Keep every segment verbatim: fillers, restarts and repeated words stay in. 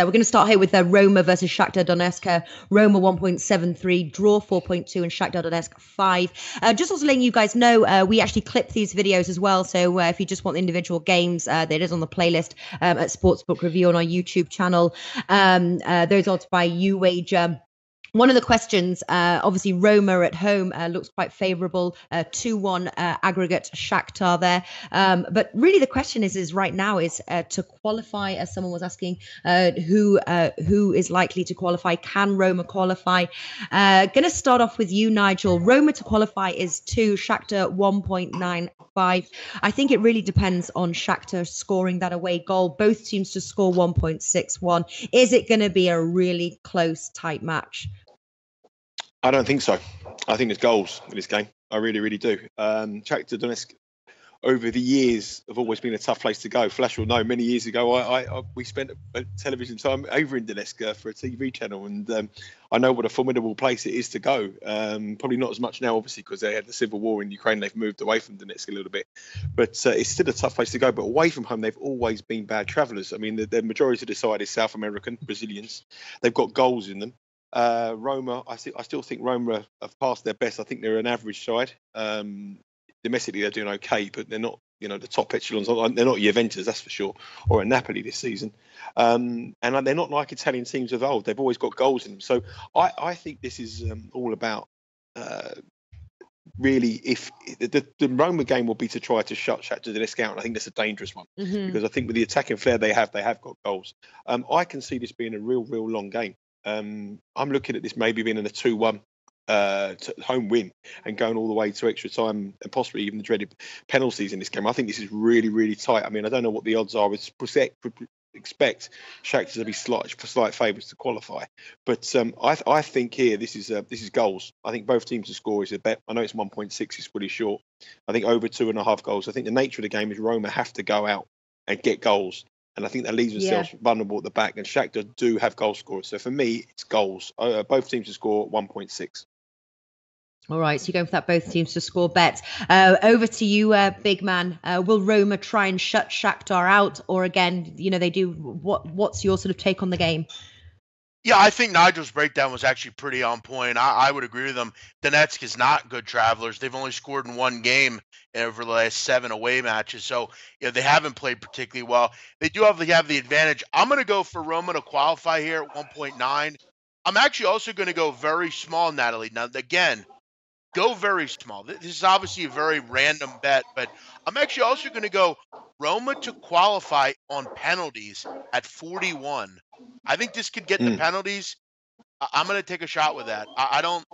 We're going to start here with their Roma versus Shakhtar Donetsk. Roma one point seven three, draw four point two, and Shakhtar Donetsk five. Uh, just also letting you guys know, uh, we actually clip these videos as well. So uh, if you just want the individual games, uh, it is on the playlist um, at Sportsbook Review on our YouTube channel. Um, uh, those odds by U Wager. One of the questions, uh, obviously Roma at home uh, looks quite favourable, two one uh, uh, aggregate Shakhtar there. Um, but really the question is, is right now is uh, to qualify, as someone was asking, uh, who uh, who is likely to qualify? Can Roma qualify? Uh, going to start off with you, Nigel. Roma to qualify is two, Shakhtar one point nine five. I think it really depends on Shakhtar scoring that away goal. Both teams to score one point six one. Is it going to be a really close, tight match? I don't think so. I think there's goals in this game. I really, really do. Um, Shakhtar Donetsk, over the years, have always been a tough place to go. Flash will know, many years ago, I, I, I we spent a, a television time over in Donetsk uh, for a T V channel, and um, I know what a formidable place it is to go. Um, probably not as much now, obviously, because they had the civil war in Ukraine. They've moved away from Donetsk a little bit, but uh, it's still a tough place to go. But away from home, they've always been bad travellers. I mean, the, the majority of the side is South American, Brazilians. They've got goals in them. Uh, Roma, I, th I still think Roma have passed their best. I think they're an average side. Um, domestically, they're doing okay, but they're not, you know, the top echelons. They're not Juventus, that's for sure, or at Napoli this season. Um, and they're not like Italian teams of old. They've always got goals in them. So I, I think this is um, all about uh, really if the, the Roma game will be to try to shut Shakhtar Donetsk out. And I think that's a dangerous one mm-hmm. because I think with the attacking flair they have, they have got goals. Um, I can see this being a real, real long game. Um, I'm looking at this maybe being in a two one uh, home win and going all the way to extra time and possibly even the dreaded penalties in this game. I think this is really, really tight. I mean, I don't know what the odds are. I would expect Shakhtar to be slight, slight favourites to qualify. But um, I, I think here this is uh, this is goals. I think both teams to score is a bet. I know it's one point six. It's pretty short. I think over two and a half goals. I think the nature of the game is Roma have to go out and get goals. And I think that leaves themselves yeah. vulnerable at the back. And Shakhtar do have goal scorers. So for me, it's goals. Uh, both teams to score one point six. All right. So you're going for that both teams to score bet. Uh, over to you, uh, big man. Uh, will Roma try and shut Shakhtar out? Or again, you know, they do. What? What's your sort of take on the game? Yeah, I think Nigel's breakdown was actually pretty on point. I, I would agree with him. Donetsk is not good travelers. They've only scored in one game over the last seven away matches. So, you know, they haven't played particularly well. They do have, they have the advantage. I'm going to go for Roma to qualify here at one point nine. I'm actually also going to go very small, Natalie. Now, again, go very small. This is obviously a very random bet, but I'm actually also going to go Roma to qualify on penalties at forty-one. I think this could get mm. the penalties. I'm going to take a shot with that. I don't,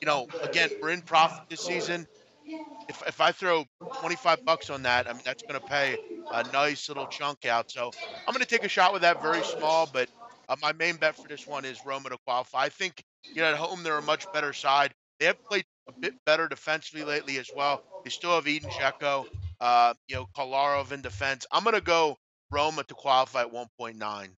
you know, again, we're in profit this season. If if I throw twenty-five bucks on that, I mean, that's going to pay a nice little chunk out. So I'm going to take a shot with that, very small. But uh, my main bet for this one is Roma to qualify. I think, you know, at home they're a much better side. They have played a bit better defensively lately as well. They still have Eden Checco, uh, you know, Kolarov in defense. I'm going to go Roma to qualify at one point nine.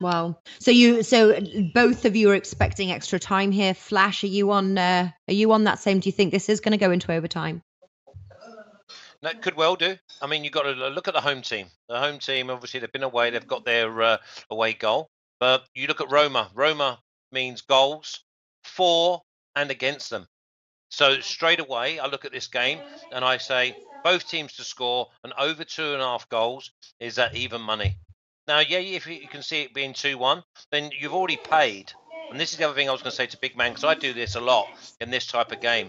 Wow. So you, so both of you are expecting extra time here. Flash, are you on? Uh, are you on that same? Do you think this is going to go into overtime? No, it could well do. I mean, you've got to look at the home team. The home team, obviously, they've been away. They've got their uh, away goal. But you look at Roma. Roma means goals for and against them. So straight away, I look at this game and I say both teams to score and over two and a half goals is at even money. Now, yeah, if you can see it being two one, then you've already paid. And this is the other thing I was going to say to big man, because I do this a lot in this type of game,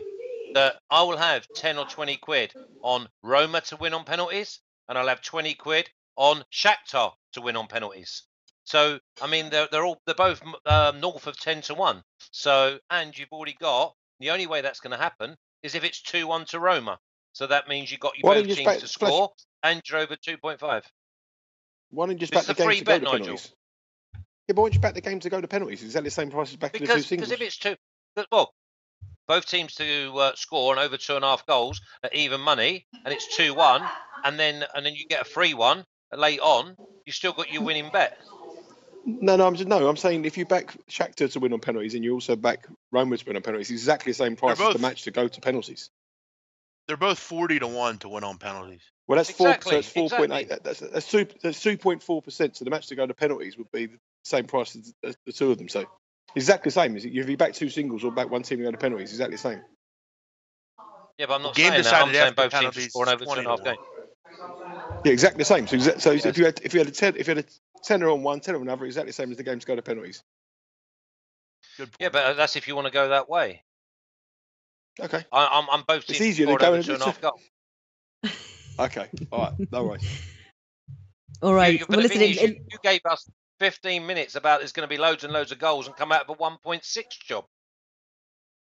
that I will have ten or twenty quid on Roma to win on penalties, and I'll have twenty quid on Shakhtar to win on penalties. So, I mean, they're, they're, all, they're both um, north of ten to one. So, and you've already got, the only way that's going to happen is if it's two one to Roma. So that means you've got your both teams back, to score, flash. And you're over two point five. Why don't you just back the game to go to penalties? Yeah, but why don't you back the game to go to penalties? Is that the same price as back to the two singles? Because if it's two, well, both teams to uh, score and over two and a half goals at even money, and it's two one, and then and then you get a free one late on. You still got your winning bet. No, no, I'm just, no. I'm saying if you back Shakhtar to win on penalties, and you also back Roma to win on penalties, it's exactly the same price as the match to go to penalties. They're both forty to one to win on penalties. Well, that's exactly. four. So that's four point eight. Exactly. That, that's that's two. That's two point four percent. So the match to go to penalties would be the same price as the, the two of them. So exactly the same. Is it? If you back two singles or back one team to go to penalties, exactly the same. Yeah, but I'm not game saying that. I'm saying both teams scored over two and a half game. Yeah, exactly the same. So, exa so yes. if you had if you had a ten, if you had a tenner on one, tenner on another, exactly the same as the games go to penalties. Good point. Yeah, but that's if you want to go that way. Okay. I, I'm I'm both teams. It's easier to go over two and a half goal. Okay. All right. No worries. All right. You, well, listen, is, you, you gave us fifteen minutes about there's going to be loads and loads of goals and come out of a one point six job.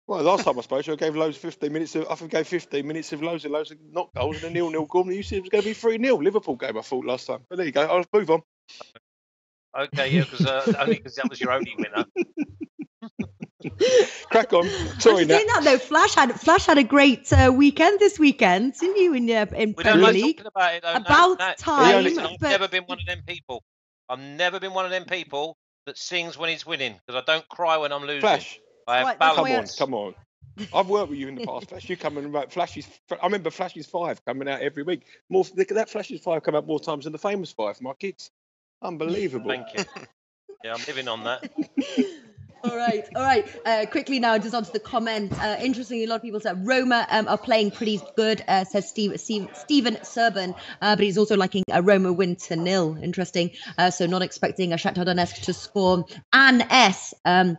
Well, last time I spoke to you, I gave loads of fifteen minutes. Of, I think I gave fifteen minutes of loads and loads of not goals and a nil-nil goal. You said it was going to be three nil Liverpool game, I thought, last time. But there you go. I'll move on. Okay, yeah, because uh, only because that was your only winner. Crack on. Sorry, Nat. Saying that though, Flash had Flash had a great uh, weekend this weekend, didn't you? In uh, in we don't Premier like League. Talking about it, though, about no, no. time. Listen, I've but... never been one of them people. I've never been one of them people that sings when he's winning because I don't cry when I'm losing. Flash. I have right, balance. Come on, come on. I've worked with you in the past, Flash. You come and write Flashes. I remember Flashes Five coming out every week. More that Flashes Five come out more times than the Famous Five for my kids. Unbelievable. Thank you. Yeah, I'm living on that. All right, all right. Uh, quickly now, just onto the comments. Uh, interestingly, a lot of people said Roma um, are playing pretty good, uh, says Steve, Steve, Stephen Serban, uh, but he's also liking a Roma win to nil. Interesting. Uh, so not expecting a Shakhtar Donetsk to score. Anne S, um,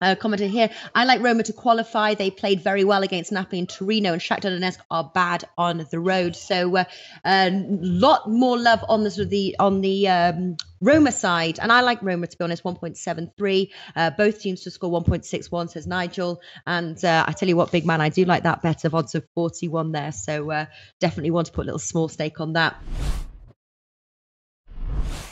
uh, commented here, I like Roma to qualify. They played very well against Napoli and Torino, and Shakhtar Donetsk are bad on the road. So a uh, uh, lot more love on the sort of the on the um, Roma side, and I like Roma to be honest. one point seven three, uh, both teams to score one point six one, says Nigel. And uh, I tell you what, big man, I do like that bet of odds of forty-one there. So uh, definitely want to put a little small stake on that.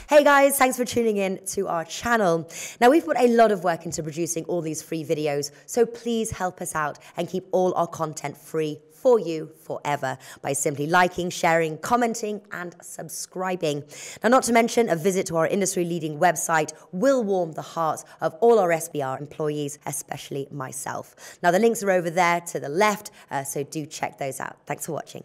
Hey guys, thanks for tuning in to our channel. Now we've put a lot of work into producing all these free videos, so please help us out and keep all our content free for you forever by simply liking, sharing, commenting and subscribing. Now, not to mention a visit to our industry-leading website will warm the hearts of all our S B R employees, especially myself. Now, the links are over there to the left, uh, so do check those out. Thanks for watching.